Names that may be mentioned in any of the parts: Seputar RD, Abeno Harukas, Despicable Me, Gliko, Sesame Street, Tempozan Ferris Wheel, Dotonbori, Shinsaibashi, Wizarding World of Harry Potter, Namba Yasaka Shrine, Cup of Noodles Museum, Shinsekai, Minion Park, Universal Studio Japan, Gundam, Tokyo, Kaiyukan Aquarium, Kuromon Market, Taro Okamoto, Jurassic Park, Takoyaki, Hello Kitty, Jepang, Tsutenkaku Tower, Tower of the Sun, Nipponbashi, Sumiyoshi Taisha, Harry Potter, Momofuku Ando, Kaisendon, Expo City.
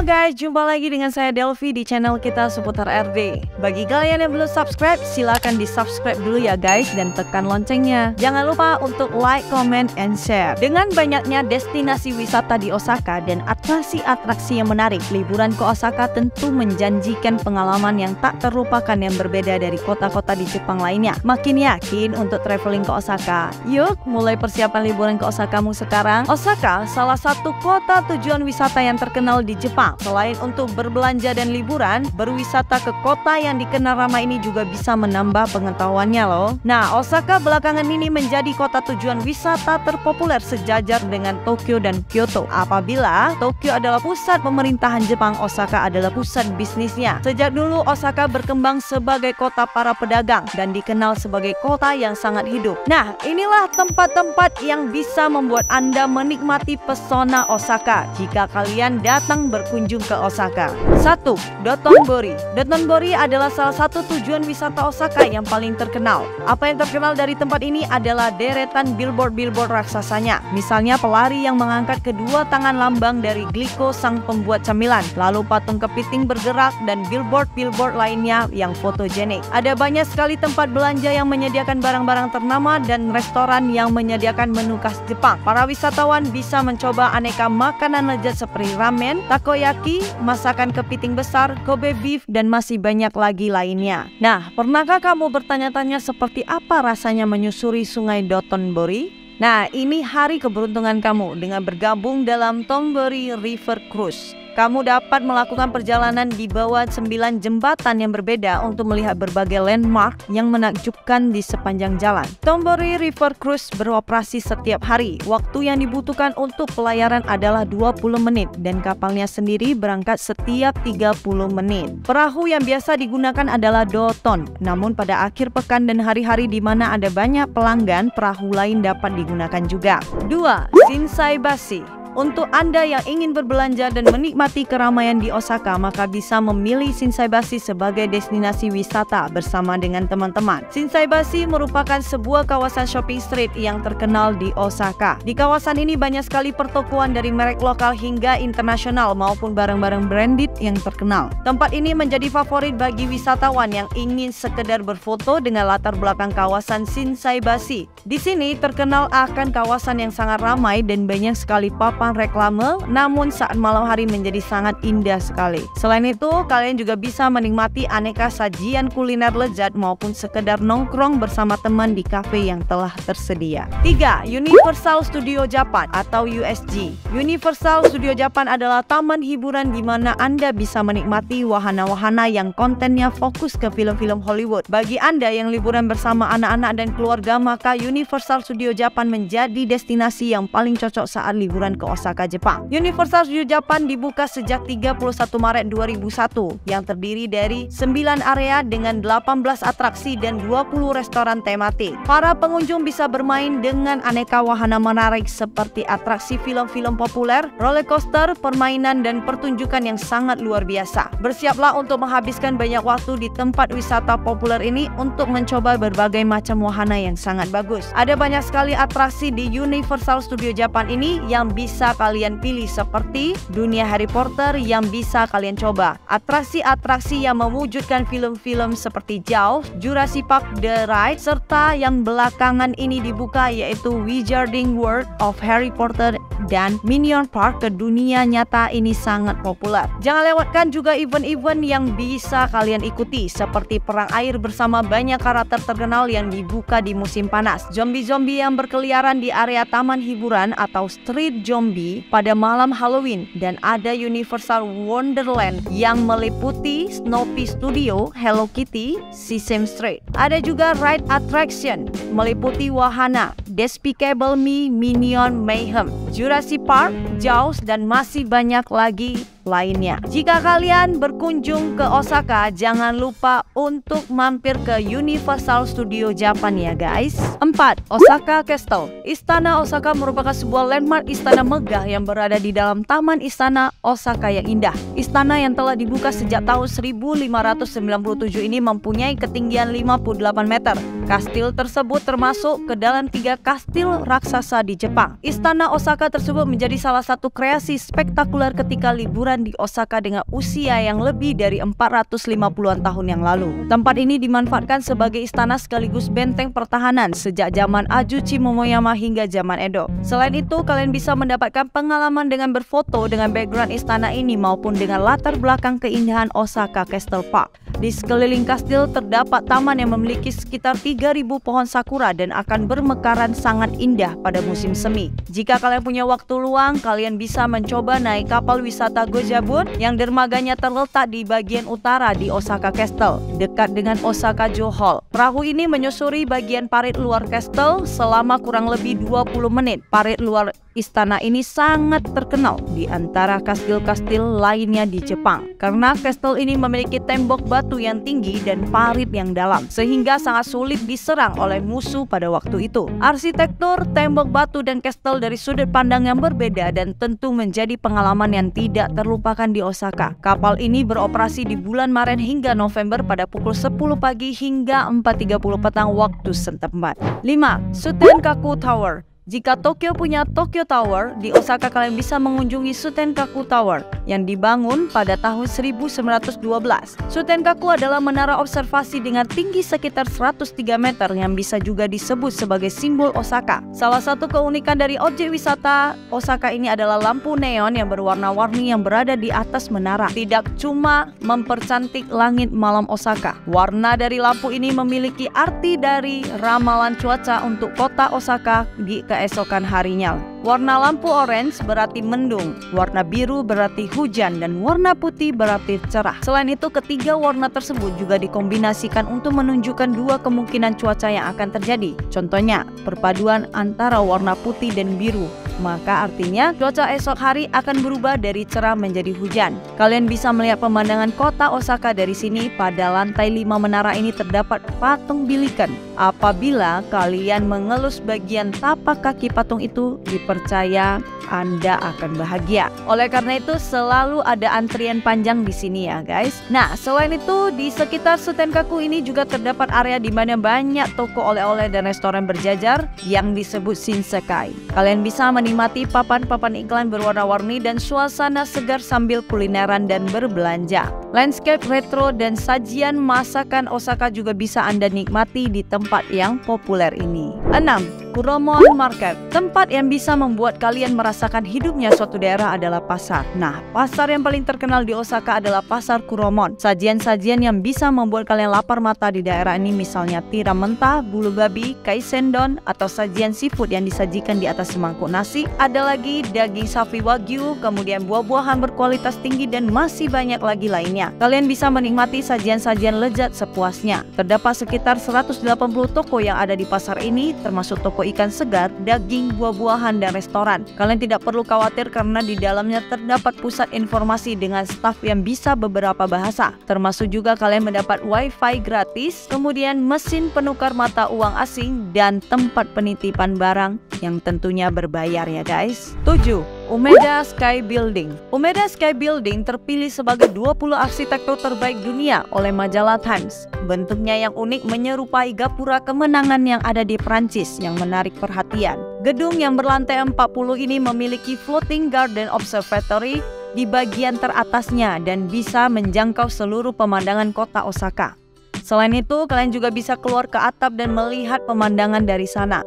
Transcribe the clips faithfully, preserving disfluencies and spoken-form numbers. Halo guys, jumpa lagi dengan saya Delvi di channel kita Seputar R D. Bagi kalian yang belum subscribe, silahkan di subscribe dulu ya guys, dan tekan loncengnya. Jangan lupa untuk like, comment, and share. Dengan banyaknya destinasi wisata di Osaka dan atraksi-atraksi yang menarik, liburan ke Osaka tentu menjanjikan pengalaman yang tak terlupakan yang berbeda dari kota-kota di Jepang lainnya. Makin yakin untuk traveling ke Osaka? Yuk, mulai persiapan liburan ke Osakamu sekarang. Osaka, salah satu kota tujuan wisata yang terkenal di Jepang. Selain untuk berbelanja dan liburan, berwisata ke kota yang dikenal ramai ini juga bisa menambah pengetahuannya loh. Nah, Osaka belakangan ini menjadi kota tujuan wisata terpopuler sejajar dengan Tokyo dan Kyoto. Apabila Tokyo adalah pusat pemerintahan Jepang, Osaka adalah pusat bisnisnya. Sejak dulu Osaka berkembang sebagai kota para pedagang dan dikenal sebagai kota yang sangat hidup. Nah, inilah tempat-tempat yang bisa membuat Anda menikmati pesona Osaka jika kalian datang berkunjung ke Osaka. Satu, Dotonbori. Dotonbori adalah salah satu tujuan wisata Osaka yang paling terkenal. Apa yang terkenal dari tempat ini adalah deretan billboard-billboard raksasanya. Misalnya pelari yang mengangkat kedua tangan lambang dari Gliko sang pembuat camilan, lalu patung kepiting bergerak dan billboard-billboard lainnya yang fotogenik. Ada banyak sekali tempat belanja yang menyediakan barang-barang ternama dan restoran yang menyediakan menu khas Jepang. Para wisatawan bisa mencoba aneka makanan lezat seperti ramen, takoyaki, masakan kepiting besar, Kobe beef, dan masih banyak lagi lainnya. Nah, pernahkah kamu bertanya-tanya seperti apa rasanya menyusuri sungai Dotonbori? Nah, ini hari keberuntungan kamu dengan bergabung dalam Dotonbori River Cruise. Kamu dapat melakukan perjalanan di bawah sembilan jembatan yang berbeda untuk melihat berbagai landmark yang menakjubkan di sepanjang jalan. Dotonbori River Cruise beroperasi setiap hari. Waktu yang dibutuhkan untuk pelayaran adalah dua puluh menit dan kapalnya sendiri berangkat setiap tiga puluh menit. Perahu yang biasa digunakan adalah Doton. Namun pada akhir pekan dan hari-hari di mana ada banyak pelanggan, perahu lain dapat digunakan juga. Dua, Shinsaibashi. Untuk Anda yang ingin berbelanja dan menikmati keramaian di Osaka, maka bisa memilih Shinsaibashi sebagai destinasi wisata bersama dengan teman-teman. Shinsaibashi merupakan sebuah kawasan shopping street yang terkenal di Osaka. Di kawasan ini banyak sekali pertokoan dari merek lokal hingga internasional maupun barang-barang branded yang terkenal. Tempat ini menjadi favorit bagi wisatawan yang ingin sekedar berfoto dengan latar belakang kawasan Shinsaibashi. Di sini terkenal akan kawasan yang sangat ramai dan banyak sekali pub reklame, namun saat malam hari menjadi sangat indah sekali. Selain itu, kalian juga bisa menikmati aneka sajian kuliner lezat maupun sekedar nongkrong bersama teman di kafe yang telah tersedia. Tiga, Universal Studio Japan atau U S J. Universal Studio Japan adalah taman hiburan di mana Anda bisa menikmati wahana-wahana yang kontennya fokus ke film-film Hollywood. Bagi Anda yang liburan bersama anak-anak dan keluarga, maka Universal Studio Japan menjadi destinasi yang paling cocok saat liburan ke Osaka, Jepang. Universal Studio Japan dibuka sejak tiga puluh satu Maret dua ribu satu yang terdiri dari sembilan area dengan delapan belas atraksi dan dua puluh restoran tematik. Para pengunjung bisa bermain dengan aneka wahana menarik seperti atraksi film-film populer, roller coaster, permainan, dan pertunjukan yang sangat luar biasa. Bersiaplah untuk menghabiskan banyak waktu di tempat wisata populer ini untuk mencoba berbagai macam wahana yang sangat bagus. Ada banyak sekali atraksi di Universal Studio Japan ini yang bisa bisa kalian pilih seperti dunia Harry Potter yang bisa kalian coba, atraksi-atraksi yang mewujudkan film-film seperti Jaws, Jurassic Park The Ride, serta yang belakangan ini dibuka yaitu Wizarding World of Harry Potter dan Minion Park ke dunia nyata ini sangat populer. Jangan lewatkan juga event-event yang bisa kalian ikuti seperti perang air bersama banyak karakter terkenal yang dibuka di musim panas, zombie-zombie yang berkeliaran di area taman hiburan atau street zombie pada malam Halloween, dan ada Universal Wonderland yang meliputi Snoopy Studio, Hello Kitty, Sesame Street. Ada juga Ride Attraction, meliputi wahana Despicable Me, Minion Mayhem, Jurassic Park, Jaws, dan masih banyak lagi lainnya. Jika kalian berkunjung ke Osaka, jangan lupa untuk mampir ke Universal Studio Japan ya guys. Empat, Osaka Castle. Istana Osaka merupakan sebuah landmark istana megah yang berada di dalam Taman Istana Osaka yang indah. Istana yang telah dibuka sejak tahun seribu lima ratus sembilan puluh tujuh ini mempunyai ketinggian lima puluh delapan meter. Kastil tersebut termasuk ke dalam tiga kastil raksasa di Jepang. Istana Osaka Osaka tersebut menjadi salah satu kreasi spektakuler ketika liburan di Osaka dengan usia yang lebih dari empat ratus lima puluhan tahun yang lalu. Tempat ini dimanfaatkan sebagai istana sekaligus benteng pertahanan sejak zaman Ajuchi Momoyama hingga zaman Edo. Selain itu, kalian bisa mendapatkan pengalaman dengan berfoto dengan background istana ini maupun dengan latar belakang keindahan Osaka Castle Park. Di sekeliling kastil terdapat taman yang memiliki sekitar tiga ribu pohon sakura dan akan bermekaran sangat indah pada musim semi. Jika kalian punya waktu luang, kalian bisa mencoba naik kapal wisata Gojabun yang dermaganya terletak di bagian utara di Osaka Castle, dekat dengan Osaka Joe Hall. Perahu ini menyusuri bagian parit luar kastel selama kurang lebih dua puluh menit. Parit luar istana ini sangat terkenal di antara kastil-kastil lainnya di Jepang karena kastel ini memiliki tembok batu yang tinggi dan parit yang dalam, sehingga sangat sulit diserang oleh musuh pada waktu itu. Arsitektur, tembok batu, dan kastel dari sudut pandang yang berbeda dan tentu menjadi pengalaman yang tidak terlupakan di Osaka. Kapal ini beroperasi di bulan Maret hingga November pada pukul sepuluh pagi hingga empat tiga puluh petang waktu setempat. lima. Tsutenkaku Tower. Jika Tokyo punya Tokyo Tower, di Osaka kalian bisa mengunjungi Tsutenkaku Tower yang dibangun pada tahun seribu sembilan ratus dua belas. Tsutenkaku adalah menara observasi dengan tinggi sekitar seratus tiga meter yang bisa juga disebut sebagai simbol Osaka. Salah satu keunikan dari objek wisata Osaka ini adalah lampu neon yang berwarna-warni yang berada di atas menara. Tidak cuma mempercantik langit malam Osaka, warna dari lampu ini memiliki arti dari ramalan cuaca untuk kota Osaka di keesokan harinya. Warna lampu orange berarti mendung, warna biru berarti hujan, dan warna putih berarti cerah. Selain itu, ketiga warna tersebut juga dikombinasikan untuk menunjukkan dua kemungkinan cuaca yang akan terjadi. Contohnya, perpaduan antara warna putih dan biru. Maka artinya cuaca esok hari akan berubah dari cerah menjadi hujan. Kalian bisa melihat pemandangan kota Osaka dari sini. Pada lantai lima menara ini terdapat patung bilikan. Apabila kalian mengelus bagian tapak kaki patung itu, dipercaya Anda akan bahagia. Oleh karena itu selalu ada antrian panjang di sini ya guys. Nah, selain itu di sekitar Tsutenkaku ini juga terdapat area di mana banyak toko oleh-oleh dan restoran berjajar yang disebut Shinsekai. Kalian bisa menikmati papan-papan iklan berwarna-warni dan suasana segar sambil kulineran dan berbelanja. Landscape retro dan sajian masakan Osaka juga bisa Anda nikmati di tempat yang populer ini. enam. Kuromon Market. Tempat yang bisa membuat kalian merasakan hidupnya suatu daerah adalah pasar. Nah, pasar yang paling terkenal di Osaka adalah pasar Kuromon. Sajian-sajian yang bisa membuat kalian lapar mata di daerah ini misalnya tiram mentah, bulu babi, kaisendon, atau sajian seafood yang disajikan di atas semangkuk nasi. Ada lagi daging sapi wagyu, kemudian buah-buahan berkualitas tinggi, dan masih banyak lagi lainnya. Kalian bisa menikmati sajian-sajian lezat sepuasnya. Terdapat sekitar seratus delapan puluh toko yang ada di pasar ini, termasuk toko ikan segar, daging, buah-buahan, dan restoran. Kalian tidak perlu khawatir karena di dalamnya terdapat pusat informasi dengan staf yang bisa beberapa bahasa. Termasuk juga kalian mendapat wifi gratis, kemudian mesin penukar mata uang asing, dan tempat penitipan barang yang tentunya berbayar ya guys. tujuh. UMEDA SKY BUILDING. UMEDA SKY BUILDING terpilih sebagai dua puluh arsitektur terbaik dunia oleh majalah Times. Bentuknya yang unik menyerupai gapura kemenangan yang ada di Prancis yang menarik perhatian. Gedung yang berlantai empat puluh ini memiliki floating garden observatory di bagian teratasnya dan bisa menjangkau seluruh pemandangan kota Osaka. Selain itu, kalian juga bisa keluar ke atap dan melihat pemandangan dari sana.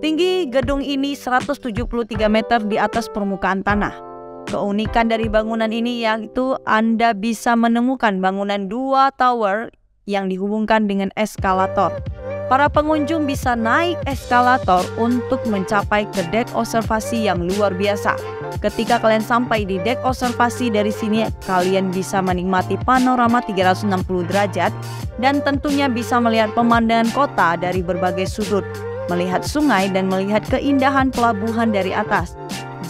Tinggi gedung ini seratus tujuh puluh tiga meter di atas permukaan tanah. Keunikan dari bangunan ini yaitu Anda bisa menemukan bangunan dua tower yang dihubungkan dengan eskalator. Para pengunjung bisa naik eskalator untuk mencapai ke dek observasi yang luar biasa. Ketika kalian sampai di dek observasi dari sini, kalian bisa menikmati panorama tiga ratus enam puluh derajat dan tentunya bisa melihat pemandangan kota dari berbagai sudut, melihat sungai, dan melihat keindahan pelabuhan dari atas.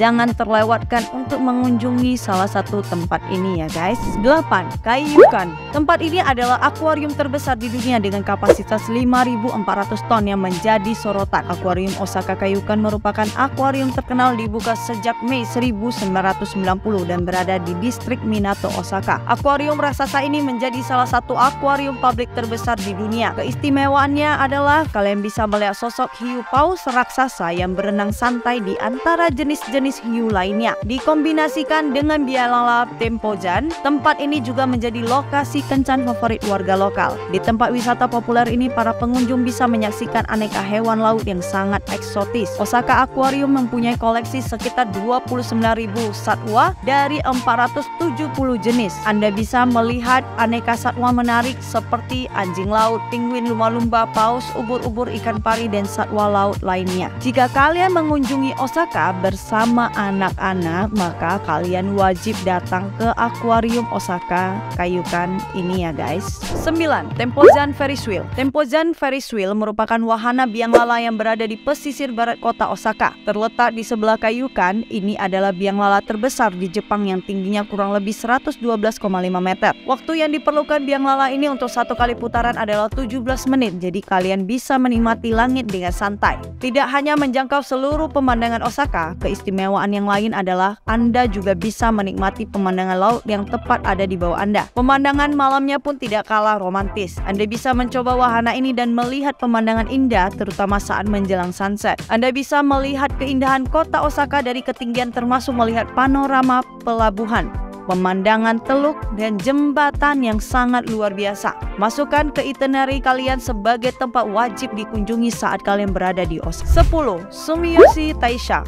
Jangan terlewatkan untuk mengunjungi salah satu tempat ini ya guys. Delapan. Kaiyukan. Tempat ini adalah akuarium terbesar di dunia dengan kapasitas lima ribu empat ratus ton yang menjadi sorotan. Akuarium Osaka Kaiyukan merupakan akuarium terkenal, dibuka sejak Mei seribu sembilan ratus sembilan puluh dan berada di distrik Minato, Osaka. Akuarium raksasa ini menjadi salah satu akuarium publik terbesar di dunia. Keistimewaannya adalah kalian bisa melihat sosok hiu paus raksasa yang berenang santai di antara jenis-jenis hiu lainnya. Dikombinasikan dengan bialala Tempozan, tempat ini juga menjadi lokasi kencan favorit warga lokal. Di tempat wisata populer ini, para pengunjung bisa menyaksikan aneka hewan laut yang sangat eksotis. Osaka Aquarium mempunyai koleksi sekitar dua puluh sembilan ribu satwa dari empat ratus tujuh puluh jenis. Anda bisa melihat aneka satwa menarik seperti anjing laut, penguin, lumba-lumba, paus, ubur-ubur, ikan pari, dan satwa laut lainnya. Jika kalian mengunjungi Osaka bersama anak-anak, maka kalian wajib datang ke akuarium Osaka Kaiyukan ini ya guys. Sembilan. Tempozan Ferris Wheel. Tempozan Ferris Wheel merupakan wahana biang lala yang berada di pesisir barat kota Osaka. Terletak di sebelah Kaiyukan, ini adalah biang lala terbesar di Jepang yang tingginya kurang lebih seratus dua belas koma lima meter. Waktu yang diperlukan biang lala ini untuk satu kali putaran adalah tujuh belas menit, jadi kalian bisa menikmati langit dengan santai. Tidak hanya menjangkau seluruh pemandangan Osaka, keistimewaan yang lain adalah Anda juga bisa menikmati pemandangan laut yang tepat ada di bawah Anda. Pemandangan malamnya pun tidak kalah romantis. Anda bisa mencoba wahana ini dan melihat pemandangan indah, terutama saat menjelang sunset. Anda bisa melihat keindahan kota Osaka dari ketinggian, termasuk melihat panorama pelabuhan, pemandangan teluk, dan jembatan yang sangat luar biasa. Masukkan ke itinerary kalian sebagai tempat wajib dikunjungi saat kalian berada di Osaka. Sepuluh. Sumiyoshi Taisha.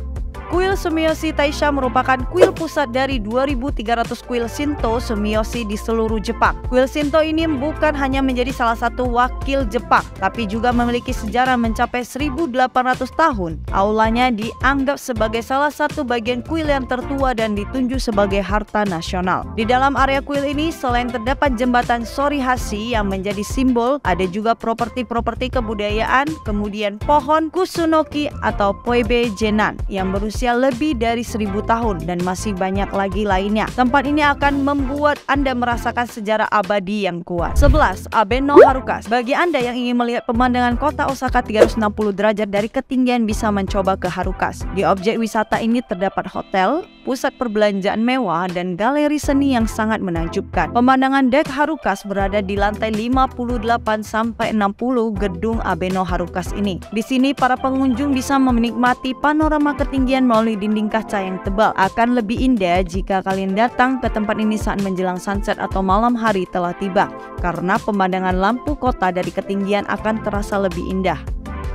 Kuil Sumiyoshi Taisha merupakan kuil pusat dari dua ribu tiga ratus kuil Shinto Sumiyoshi di seluruh Jepang. Kuil Shinto ini bukan hanya menjadi salah satu wakil Jepang, tapi juga memiliki sejarah mencapai seribu delapan ratus tahun. Aulanya dianggap sebagai salah satu bagian kuil yang tertua dan ditunjuk sebagai harta nasional. Di dalam area kuil ini, selain terdapat jembatan Sorihashi yang menjadi simbol, ada juga properti-properti kebudayaan, kemudian pohon Kusunoki atau Poebe Jenan yang berusia lebih dari seribu tahun dan masih banyak lagi lainnya. Tempat ini akan membuat Anda merasakan sejarah abadi yang kuat. Sebelas. Abeno Harukas. Bagi Anda yang ingin melihat pemandangan kota Osaka tiga ratus enam puluh derajat dari ketinggian, bisa mencoba ke Harukas. Di objek wisata ini terdapat hotel, pusat perbelanjaan mewah, dan galeri seni yang sangat menakjubkan. Pemandangan dek Harukas berada di lantai lima puluh delapan sampai enam puluh gedung Abeno Harukas ini. Di sini para pengunjung bisa menikmati panorama ketinggian melalui dinding kaca yang tebal. Akan lebih indah jika kalian datang ke tempat ini saat menjelang sunset atau malam hari telah tiba, karena pemandangan lampu kota dari ketinggian akan terasa lebih indah.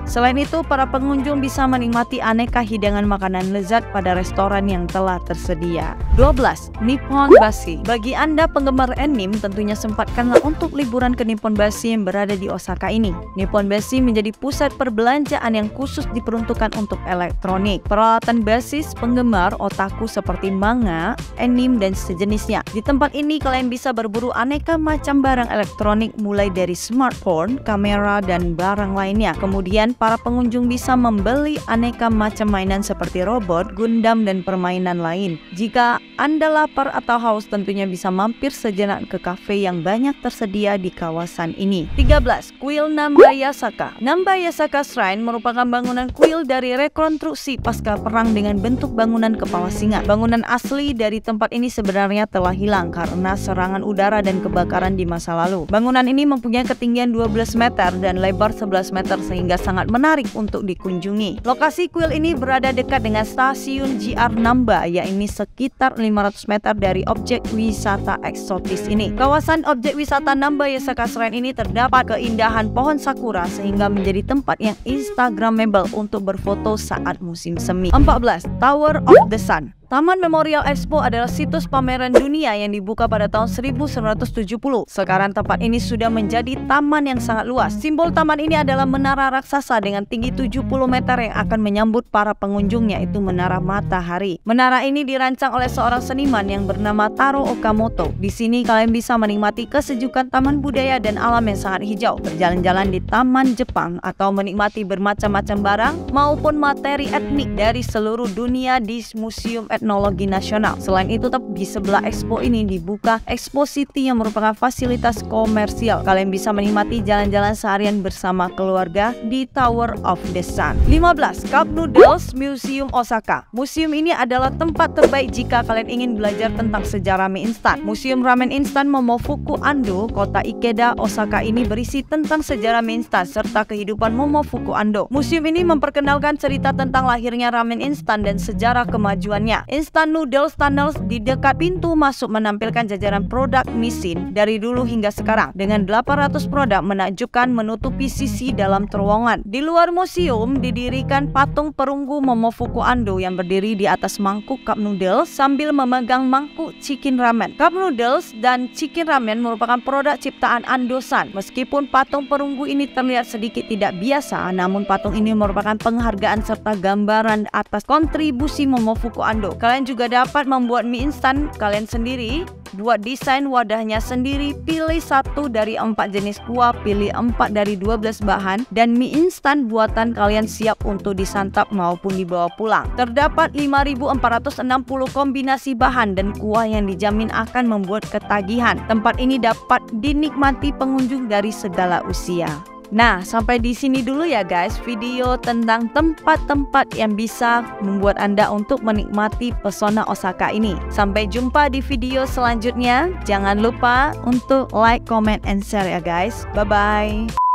Selain itu, para pengunjung bisa menikmati aneka hidangan makanan lezat pada restoran yang telah tersedia. dua belas. Nipponbashi. Bagi Anda penggemar anime, tentunya sempatkanlah untuk liburan ke Nipponbashi yang berada di Osaka ini. Nipponbashi menjadi pusat perbelanjaan yang khusus diperuntukkan untuk elektronik, peralatan basis penggemar otaku seperti manga, anime, dan sejenisnya. Di tempat ini, kalian bisa berburu aneka macam barang elektronik mulai dari smartphone, kamera, dan barang lainnya. Kemudian para pengunjung bisa membeli aneka macam mainan seperti robot, Gundam, dan permainan lain. Jika Anda lapar atau haus, tentunya bisa mampir sejenak ke kafe yang banyak tersedia di kawasan ini. tiga belas. Kuil Namba Yasaka. Namba Yasaka Shrine merupakan bangunan kuil dari rekonstruksi pasca perang dengan bentuk bangunan kepala singa. Bangunan asli dari tempat ini sebenarnya telah hilang karena serangan udara dan kebakaran di masa lalu. Bangunan ini mempunyai ketinggian dua belas meter dan lebar sebelas meter sehingga sangat menarik untuk dikunjungi. Lokasi kuil ini berada dekat dengan stasiun J R Namba, yakni sekitar lima ratus meter dari objek wisata eksotis ini. Kawasan objek wisata Namba Yasaka Shrine ini terdapat keindahan pohon sakura sehingga menjadi tempat yang instagramable untuk berfoto saat musim semi. empat belas. Tower of the Sun. Taman Memorial Expo adalah situs pameran dunia yang dibuka pada tahun seribu sembilan ratus tujuh puluh. Sekarang tempat ini sudah menjadi taman yang sangat luas. Simbol taman ini adalah menara raksasa dengan tinggi tujuh puluh meter yang akan menyambut para pengunjungnya, yaitu menara matahari. Menara ini dirancang oleh seorang seniman yang bernama Taro Okamoto. Di sini kalian bisa menikmati kesejukan taman budaya dan alam yang sangat hijau, berjalan-jalan di Taman Jepang, atau menikmati bermacam-macam barang maupun materi etnik dari seluruh dunia di Museum Teknologi Nasional. Selain itu, tetap di sebelah expo ini dibuka Expo City yang merupakan fasilitas komersial. Kalian bisa menikmati jalan-jalan seharian bersama keluarga di Tower of the Sun. lima belas. Cup Noodles Museum Osaka. Museum ini adalah tempat terbaik jika kalian ingin belajar tentang sejarah mie instan. Museum ramen instan Momofuku Ando, kota Ikeda, Osaka ini berisi tentang sejarah mie instan serta kehidupan Momofuku Ando. Museum ini memperkenalkan cerita tentang lahirnya ramen instan dan sejarah kemajuannya. Instant noodles tunnels di dekat pintu masuk menampilkan jajaran produk misin dari dulu hingga sekarang dengan delapan ratus produk menakjubkan menutupi sisi dalam terowongan. Di luar museum didirikan patung perunggu Momofuku Ando yang berdiri di atas mangkuk cup noodles sambil memegang mangkuk chicken ramen. Cup noodles dan chicken ramen merupakan produk ciptaan Ando-san. Meskipun patung perunggu ini terlihat sedikit tidak biasa, namun patung ini merupakan penghargaan serta gambaran atas kontribusi Momofuku Ando. Kalian juga dapat membuat mie instan kalian sendiri, buat desain wadahnya sendiri, pilih satu dari empat jenis kuah, pilih empat dari dua belas bahan, dan mie instan buatan kalian siap untuk disantap maupun dibawa pulang. Terdapat lima ribu empat ratus enam puluh kombinasi bahan dan kuah yang dijamin akan membuat ketagihan. Tempat ini dapat dinikmati pengunjung dari segala usia. Nah, sampai di sini dulu ya guys video tentang tempat-tempat yang bisa membuat Anda untuk menikmati pesona Osaka ini. Sampai jumpa di video selanjutnya. Jangan lupa untuk like, comment, and share ya guys. Bye-bye.